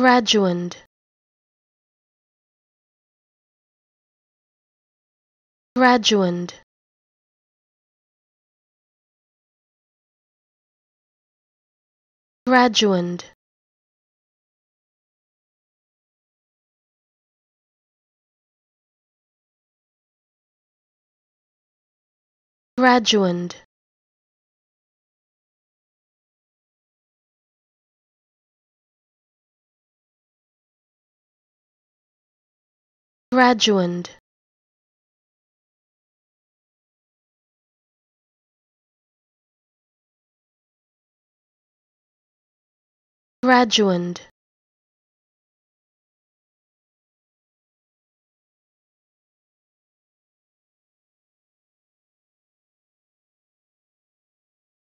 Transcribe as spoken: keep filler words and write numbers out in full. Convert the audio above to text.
Graduand, Graduand, Graduand, Graduand, Graduand, Graduand.